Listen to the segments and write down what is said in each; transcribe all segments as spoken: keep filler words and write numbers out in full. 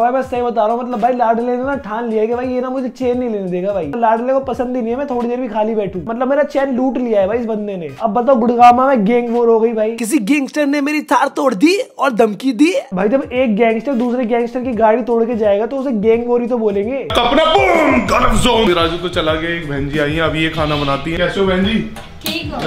भाई बस सही बता रहा हूँ, मतलब भाई लाडले ने ना ठान लिया कि भाई ये ना मुझे चैन नहीं लेने देगा भाई, लाडले को पसंद ही नहीं है मैं थोड़ी देर भी खाली बैठू, मतलब मेरा चैन लूट लिया है भाई इस बंदे ने। अब बताओ गुड़गामा में गैंग वॉर हो गई भाई, किसी गैंगस्टर ने मेरी थार तोड़ दी और धमकी दी भाई। जब एक गैंगस्टर दूसरे गैंगस्टर की गाड़ी तोड़ के जाएगा तो उसे गैंग वॉर ही तो बोलेंगे। राजू तो चला गया, एक बहन जी आई है अब ये खाना बनाती है। कैसे हो बहन जी? ठीक हो?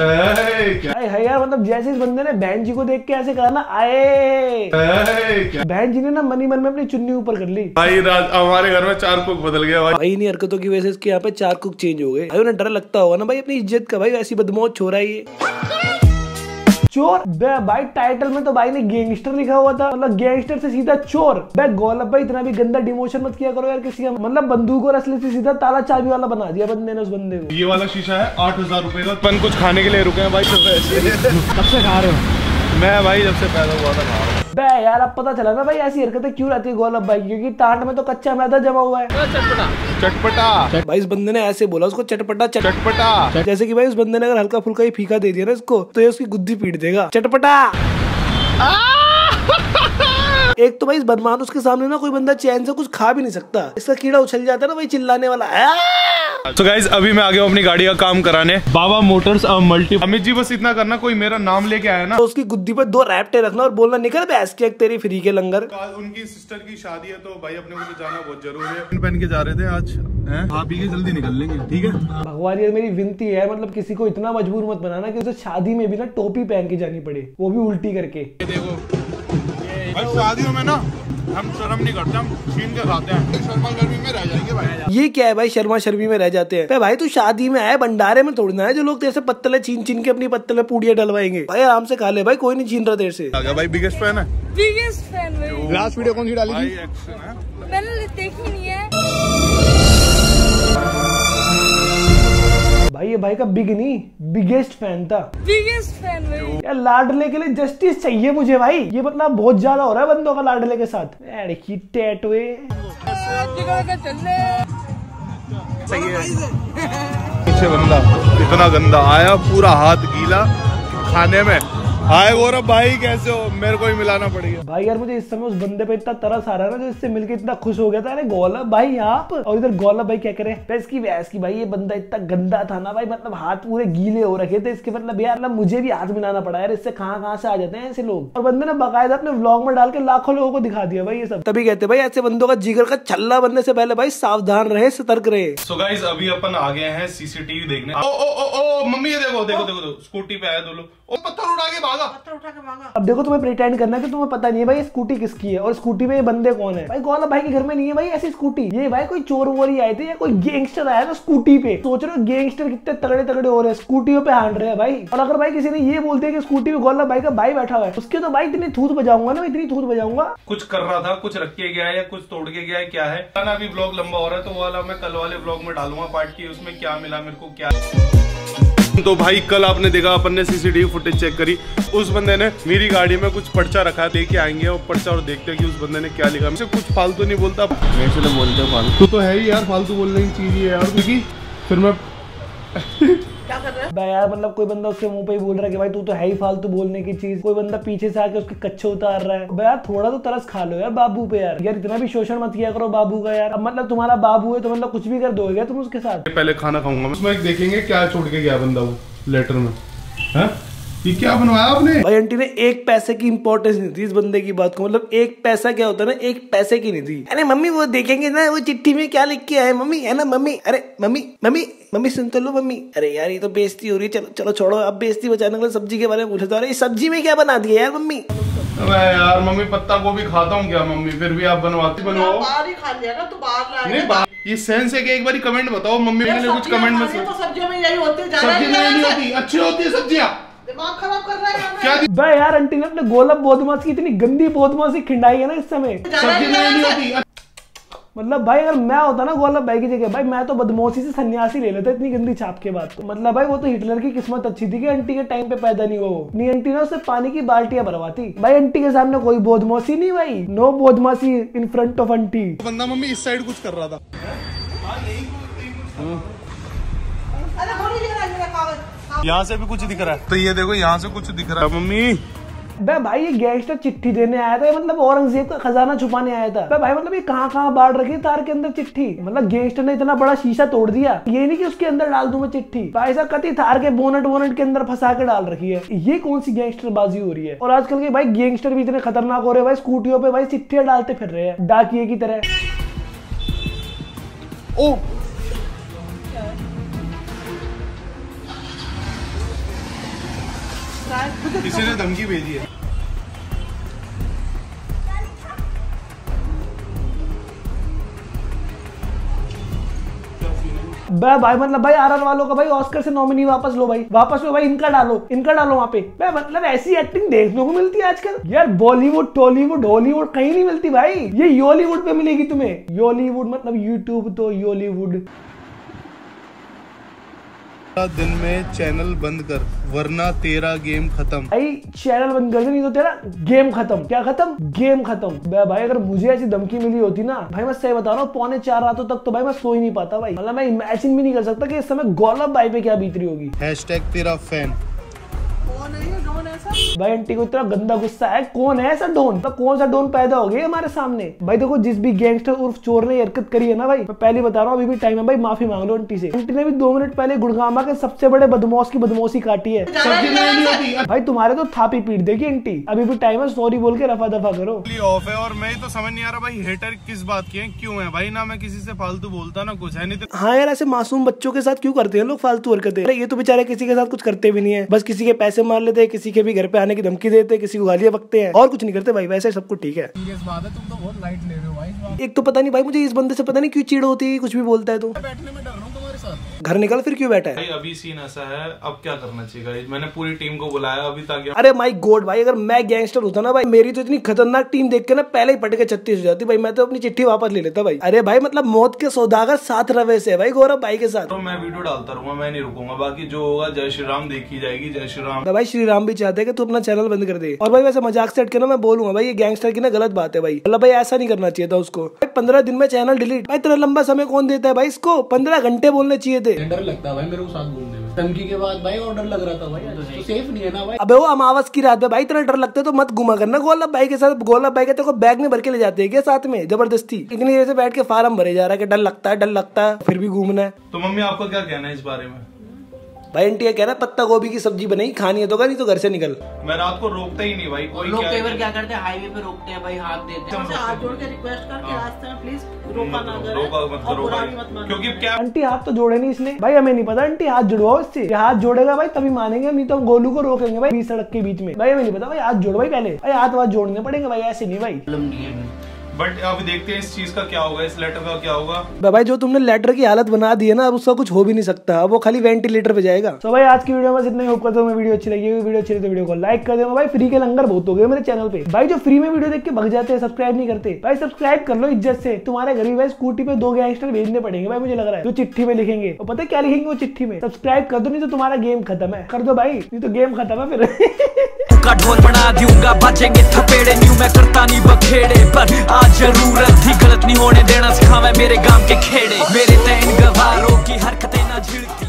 है यार, मतलब जैसे इस बंदे ने बहन जी को देख के ऐसे कहा ना आए, बहन जी ने ना मनी मन में अपनी चुन्नी ऊपर कर ली भाई। राज हमारे घर में चार कुक बदल गया भाई, इन हरकतों की वजह से इसके यहाँ पे चार कुक चेंज हो गए। उन्हें डर लगता होगा ना भाई अपनी इज्जत का, भाई ऐसी बदमौज छोरा ही चोर। भाई टाइटल में तो भाई ने गैंगस्टर लिखा हुआ था, मतलब गैंगस्टर से सीधा चोर। भाई गौलब भाई इतना भी गंदा डिमोशन मत किया करो यार किसी का, मतलब बंदूक और असली से सीधा ताला चाबी वाला बना दिया बंदे ने उस बंदे को। ये वाला शीशा है आठ हजार रूपए का, अपन कुछ खाने के लिए रुके हैं भाई। कब से खा रहे हो? मैं भाई जब से पैदा हुआ था खा रहा हूँ। भाई यार अब पता चला ना भाई ऐसी हरकतें क्यों रहती है गौलब भाई, क्योंकि टाट में तो कच्चा मैदा जमा हुआ है। चटपटा चटपटा भाई इस बंदे ने ऐसे बोला उसको, चटपटा चटपटा, जैसे कि भाई उस बंदे ने अगर हल्का फुल्का ही फीका दे दिया ना इसको तो ये उसकी गुद्दी पीट देगा। चटपटा। एक तो भाई इस बदमाश उसके सामने ना कोई बंदा चैन से कुछ खा भी नहीं सकता, इसका कीड़ा उछल जाता है ना भाई चिल्लाने वाला। तो गाइस अभी मैं आ गया हूँ अपनी गाड़ी का काम कराने, बाबा मोटर्स मल्टी। अमित जी बस इतना करना कोई मेरा नाम लेके आया ना तो उसकी गुद्दी पर दो रैपटे रखना और बोलना निकल भैंस की एक तेरी फ्री के लंगर। उनकी सिस्टर की शादी है तो भाई अपने को तो जाना बहुत जरूरी है। पहन के जा रहे थे आज, आप ही के जल्दी निकल लेंगे ठीक है। भगवान यार मेरी विनती है मतलब किसी को इतना मजबूर मत बनाना की उसे शादी में भी ना टोपी पहन के जानी पड़े, वो भी उल्टी करके। देखो शादियों में ना हम शर्म नहीं करते, हम छीन के खाते हैं। शर्मा शर्मी में रह जाएंगे भाई। ये क्या है भाई शर्मा शर्मी में रह जाते हैं भाई, तू शादी में आए भंडारे में तोड़ना है। जो लोग तेरे से पत्तले छीन छीन के अपनी पत्तले पूड़िया डलवाएंगे भाई आराम से खा ले भाई, कोई नहीं छीन रहा तेरे से। भाई बिगेस्ट फैन है, बिगेस्ट फैन भाई। लास्ट वीडियो कौन सी डाली थी? मैंने देखी नहीं है भाई, ये भाई का बिग नहीं बिगेस्ट फैन था, बिगेस्ट फैन भाई। यार लाडले के लिए जस्टिस चाहिए मुझे भाई, ये मतलब बहुत ज्यादा हो रहा है बंदों का लाडले के साथ। यार की टैटूए पीछे बंदा इतना गंदा आया, पूरा हाथ गीला खाने में। हाय गौरव भाई कैसे हो? मेरे को ही मिलाना पड़ेगा भाई। यार मुझे इस समय उस बंदे पे इतना तरस आ रहा है ना जो इससे मिलके इतना खुश हो गया था। अरे गौरव भाई आप, और इधर गौरव भाई क्या करे इसकी वैस की। भाई ये बंदा इतना गंदा था ना भाई, मतलब हाथ पूरे गीले हो रखे थे इसके, मतलब यार मतलब मुझे भी हाथ मिलाना पड़ा यार इससे। कहाँ कहाँ से आ जाते हैं ऐसे लोग, और बंदे ने बाकायदा अपने व्लॉग में डाल के लाखों लोगों को दिखा दिया भाई ये सब। तभी कहते भाई ऐसे बंदों का जिगर का छल्ला बनने से पहले भाई सावधान रहे, सतर्क रहे। सो गाइस अभी अपन आ गए हैं सीसीटीवी देखने। ओ ओ ओ मम्मी ये देखो देखो देखो स्कूटी पे आया दो लोग, ओ पत्थर उड़ा के भागा, पत्थर उठा के भागा। अब देखो तुम्हें प्रिटेंड करना है कि तुम्हें पता नहीं है भाई स्कूटी किसकी है और स्कूटी में ये बंदे कौन है। भाई गौरव भाई के घर में नहीं है भाई ऐसी स्कूटी, ये भाई कोई चोर वोर ही आए थे या कोई गैंगस्टर आया था स्कूटी पे। सोच रहे हो गैंगस्टर कितने तगड़े तगड़े हो रहे हैं, स्कूटियों पे हाँड रहे हैं भाई। और अगर भाई किसी ने ये बोलते है कि स्कूटी में गौरव भाई का भाई बैठा हुआ है उसके तो भाई इतनी थूत बजाऊंगा ना, इतनी थूत बजाऊंगा। कुछ कर रहा था, कुछ रख के गया या कुछ तोड़ के गया क्या है। अभी ब्लॉग लंबा हो रहा है तो वाला मैं कल वाले ब्लॉग में डालूंगा पार्ट की, उसमें क्या मिला मेरे को क्या। तो भाई कल आपने देखा अपन ने सीसीटीवी फुटेज चेक करी, उस बंदे ने मेरी गाड़ी में कुछ पर्चा रखा, लेके आएंगे और पर्चा और देखते हैं कि उस बंदे ने क्या लिखा। मुझे कुछ फालतू नहीं बोलता, वैसे तो बोलते हो फालतू तो है ही यार, फालतू बोलने की चीज ही है यार। क्योंकि फिर मैं क्या कर रहा है भाई यार, मतलब कोई बंदा उसके मुंह पे ही बोल रहा है कि भाई तू तो है ही फालतू बोलने की चीज, कोई बंदा पीछे से आके उसके कच्चे उतार रहा है। भाई यार थोड़ा तो तरस खा लो यार बाबू पे यार, यार इतना भी शोषण मत किया करो बाबू का यार। अब मतलब तुम्हारा बाबू है तो मतलब कुछ भी कर दोगे तुम उसके साथ। पहले खाना खाऊंगा उसमें, एक देखेंगे क्या छोड़ के गया बंदा वो लेटर में। हा? ये क्या बनवाया आपने? भाई आंटी ने एक पैसे की इम्पोर्टेंस नहीं दी इस बंदे की बात को, मतलब एक पैसा क्या होता है ना, एक पैसे की नहीं दी। अरे मम्मी वो देखेंगे ना वो चिट्ठी में क्या लिख के आए मम्मी, है ना मम्मी। अरे मम्मी मम्मी मम्मी सुन तो लो मम्मी। अरे यार ये तो बेइज्जती हो रही है, चलो चलो छोड़ो। अब बेइज्जती बचाने के लिए सब्जी के बारे में पूछा था, अरे सब्जी में क्या बना दिया यार मम्मी। अरे यार मम्मी पत्ता गोभी खाता हूँ क्या मम्मी, फिर भी आप बनवाती बनवाओ। बाहर ही खा लिया ना तो बाहर नहीं, ये सेंस है कि एक बार कमेंट बताओ मम्मी ने कुछ कमेंट में। सब्जियों में यही होती है, अच्छी होती है सब्जियाँ, दिमाग खराब कर रहा है क्या भाई। यार आंटी ने अपने गोलब बोधमास की इतनी गंदी बोधमासी खिंडाई है ना इस समय, मतलब भाई अगर मैं होता ना गोलब भाई की जगह भाई मैं तो बदमाशी से सन्यासी ले लेता इतनी गंदी छाप के बाद। मतलब भाई वो तो हिटलर की किस्मत अच्छी थी कि आंटी के टाइम पे पैदा नहीं हुआ वो, नहीं आंटी ने उससे पानी की बाल्टियां भरवाती। भाई आंटी के सामने कोई बोधमासी नहीं भाई, नो बोधमासी इन फ्रंट ऑफ आंटी। बंदा मम्मी इस साइड कुछ कर रहा था, यहाँ से भी कुछ दिख रहा है तो ये देखो यहाँ से कुछ दिख रहा है मम्मी। बे भाई ये गैंगस्टर चिट्ठी देने आया था, मतलब औरंगजेब का खजाना छुपाने आया था। बे भाई मतलब ये कहाँ कहाँ बाढ़ रखी तार के अंदर चिट्ठी, मतलब गैंगस्टर ने इतना बड़ा शीशा तोड़ दिया, ये नहीं कि उसके अंदर डाल दूं मैं चिट्ठी, भाई साहब कति थार के बोनट वोनट के अंदर फंसा के डाल रखी है। ये कौन सी गैंगस्टर बाजी हो रही है। और आजकल के भाई गैंगस्टर भी इतने खतरनाक हो रहे हैं भाई, स्कूटियों पे भाई चिट्ठियां डालते फिर रहे हैं डाकिये की तरह। ओ किसी ने धमकी भेजी है। बे भाई मतलब भाई आर आर वालों का भाई ऑस्कर से नॉमिनी वापस लो भाई, वापस लो भाई, इनका डालो इनका डालो वहाँ पे। बे मतलब ऐसी एक्टिंग देखने को मिलती है आजकल यार, बॉलीवुड टॉलीवुड हॉलीवुड कहीं नहीं मिलती भाई, ये योलीवुड पे मिलेगी तुम्हें। योलीवुड मतलब यूट्यूब तो योलीवुड। दिन में चैनल बंद कर वरना तेरा गेम खत्म। भाई चैनल बंद कर दे नहीं तो तेरा गेम खत्म। क्या खत्म? गेम खत्म। भाई अगर मुझे ऐसी धमकी मिली होती ना भाई, मैं सही बता रहा हूँ पौने चार रातों तक तो भाई मैं सो ही नहीं पाता भाई, मतलब मैं इमेजिन भी नहीं कर सकता कि इस समय गौलब भाई पे क्या बीत रही होगी। हैशटैग तेरा फैन। कौन है ये डोन ऐसा? भाई आंटी को इतना गंदा गुस्सा है, कौन है ऐसा डोन, तो कौन सा डोन पैदा हो गया हमारे सामने। भाई देखो जिस भी गैंगस्टर उर्फ चोर ने हरकत करी है ना भाई, मैं पहले बता रहा हूँ अभी भी टाइम है भाई, माफी मांग लो आंटी से। आंटी ने भी दो मिनट पहले गुड़गामा के सबसे बड़े बदमाश की बदमाशी काटी है। भाई तुम्हारे तो थापी पीट देगी आंटी, अभी भी टाइम है, सॉरी बोल के रफा दफा करो। ऑफ है और मैं तो समझ नहीं आ रहा भाई हेटर किस बात की है, क्यों है भाई, ना मैं किसी से फालतू बोलता ना कुछ है नहीं। हाँ यार ऐसे मासूम बच्चों के साथ क्यों करते हैं लोग फालतू हरकतें, ये तो बेचारे किसी के साथ कुछ करते भी नहीं है, बस किसी के पैसे मार लेते हैं, किसी के भी घर पे आने की धमकी देते हैं, किसी को गालियां बकते हैं और कुछ नहीं करते भाई, वैसे सबको ठीक है। सीरियस बात है, तुम तो बहुत लाइट ले रहे हो भाई। एक तो पता नहीं भाई मुझे इस बंदे से पता नहीं क्यों चिढ़ होती है, कुछ भी बोलता है तो बैठने में डर रहा हूं तुम्हारे साथ। घर निकल फिर क्यों बैठा है भाई, अभी सीन ऐसा है अब क्या करना चाहिए, मैंने पूरी टीम को बुलाया अभी तक। अरे माय गॉड भाई अगर मैं गैंगस्टर होता ना भाई, मेरी तो इतनी खतरनाक टीम देख के ना पहले ही पटके छत्तीस हो जाती भाई, मैं तो अपनी चिट्ठी वापस ले लेता भाई। अरे भाई मतलब मौत के सौदागर साथ रवे से भाई, गौरव भाई के साथ। मैं वीडियो डालता रहूंगा, मैं नहीं रुकूंगा, बाकी जो होगा जय श्री राम देखी जाएगी। जय श्री राम। भाई श्री राम भी चाहते हैं कि तू अपना चैनल बंद कर दे। और भाई वैसे मजाक से हटके ना मैं बोलूंगा भाई ये गैंगस्टर की ना गलत बात है भाई, मतलब भाई ऐसा नहीं करना चाहिए था उसको। भाई पंद्रह दिन में चैनल डिलीट, भाई इतना लंबा समय कौन देता है भाई इसको, पंद्रह घंटे बोलने चाहिए थे। डर लगता है भाई मेरे को साथ बोलने में, धमकी के बाद भाई और डर लग रहा था भाई, तो सेफ नहीं है ना भाई। अबे वो अमावस की रात में भाई इतना डर लगता है तो मत घुमा करना गौलब भाई के साथ। गौलब भाई कहते बैग में भर के ले जाते है क्या साथ में जबरदस्ती, इतनी देर से बैठ के फार्म भरे जा रहा है डर लगता है डर लगता है फिर भी घूमना है। तो मम्मी आपको क्या कहना है इस बारे में। भाई आंटी कह रहा है पत्ता गोभी की सब्जी बनाई खानी है तो नहीं तो घर से निकल। मैं रात को रोकता ही नहीं भाई, कोई लोग कई बार क्या करते हैं हाईवे पे रोकते हैं भाई, हाथ देते हैं, हाथ जोड़ के रिक्वेस्ट करके रास्ते में प्लीज रोका ना करो, रोका रोका मत मानो, क्योंकि क्या आंटी हाथ तो जोड़े नहीं इसने भाई, हमें नहीं पता आंटी हाथ जुड़वाओ इससे, हाथ जोड़ेगा भाई तभी मानेंगे, नहीं तो हम गोलू को रोकेंगे भाई सड़क के बीच में। भाई हमें नहीं पता भाई, हाथ जोड़ भाई पहले, भाई हाथ वाथ जोड़ने पड़ेंगे भाई, ऐसे नहीं भाई। बट अब देखते हैं इस चीज का क्या होगा, इस लेटर का क्या होगा। भाई जो तुमने लेटर की हालत बना दी है ना, अब उसका कुछ हो भी नहीं सकता, अब वो खाली वेंटिलेटर पे जाएगा। तो so भाई आज की वीडियो में बस इतना ही, होप करता हूं वीडियो अच्छी लगी, वीडियो अच्छी लगी तो वीडियो को लाइक कर देना भाई। फ्री के लंगर बहुत हो गए मेरे चैनल पे भाई, जो फ्री में वीडियो देख के भाग जाते हैं सब्सक्राइब नहीं करते भाई, सब्सक्राइब कर लो इज्जत से। तुम्हारे गरीब भाई स्कूटी पे दो गैंगस्टर भेजने पड़ेंगे भाई, मुझे लग रहा है जो चिट्ठी में लिखेंगे और पता है क्या लिखेंगे वो चिट्ठी में, सब्सक्राइब कर दो नहीं तो तुम्हारा गेम खत्म है, कर दो भाई नहीं तो गेम खत्म है फिर। ढोल बना दूंगा बचेंगे थपेड़े, न्यू मैं करता नहीं बखेड़े, पर आज जरूरत थी गलत नहीं होने देना सिखावे मेरे गांव के खेड़े, मेरे तैन गवारों की हरकतें ना झिड़की।